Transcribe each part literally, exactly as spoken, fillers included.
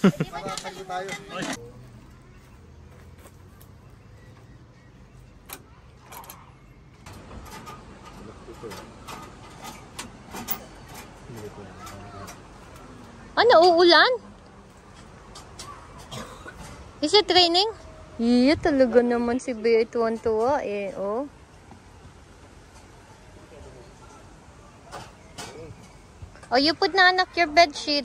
Makakali tayo. Ano, uulan? Is it raining? Iya, talaga naman si Bea tuwan-tuwa eh, oh. Oh, you put na anak your bed sheet.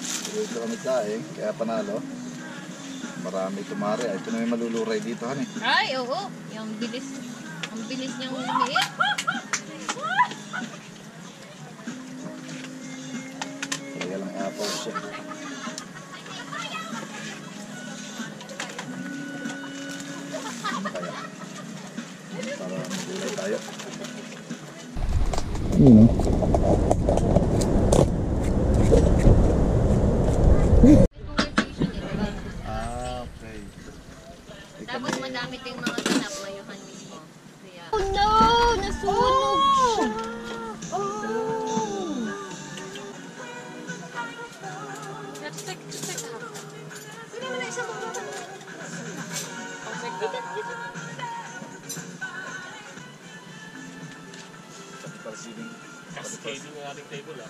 Si Boyko kami kain, kaya panalo. Marami tumari. Ito na may maluluray dito, honey. Ay, oo. Yung bilis. Ang bilis niyang umiit. Kaya lang apple siya. Kaya. Para magulay tayo. Hmm. Ah, okay. Tapos madami ting mga ganap mayuhan mismo. Oh no! Nasunog siya! Oh! Chapstick, chapstick. Hindi mo na isang mga mga. Cascading yung ating table ah.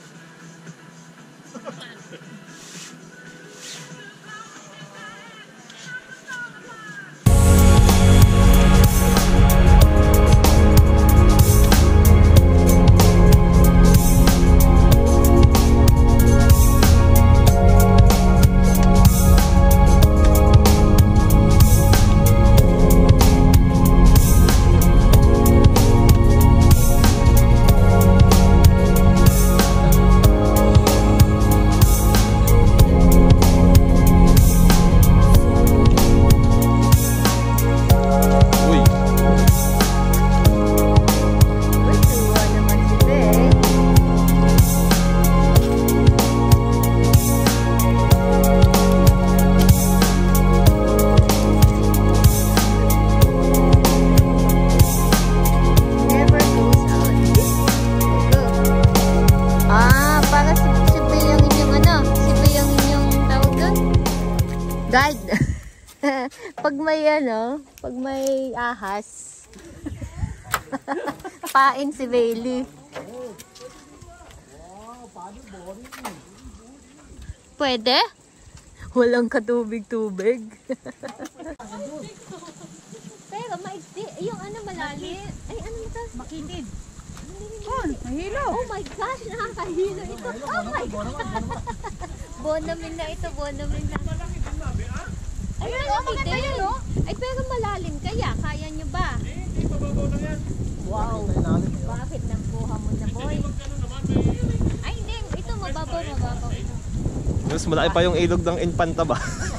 Pag may ano, pag may ahas, pain si Bailey. Pwede? Walang katubig-tubig. Pero maigdi, yung ano malalim. Ay, ano ito? Makitid. Mahilo. Oh my gosh, nakakahilo ito. Oh my gosh. Bonamin na ito, bonamin na. Ayun, ayun, maganda yun, no? Ay, pero malalim kaya. Kaya nyo ba? Hindi, hindi. Pababaw lang yan. Wow. Bakit nang kuha mo na, boy? Ay, hindi. Ito, mababaw, mababaw. Mas malaki pa yung ilog ng Infanta ba?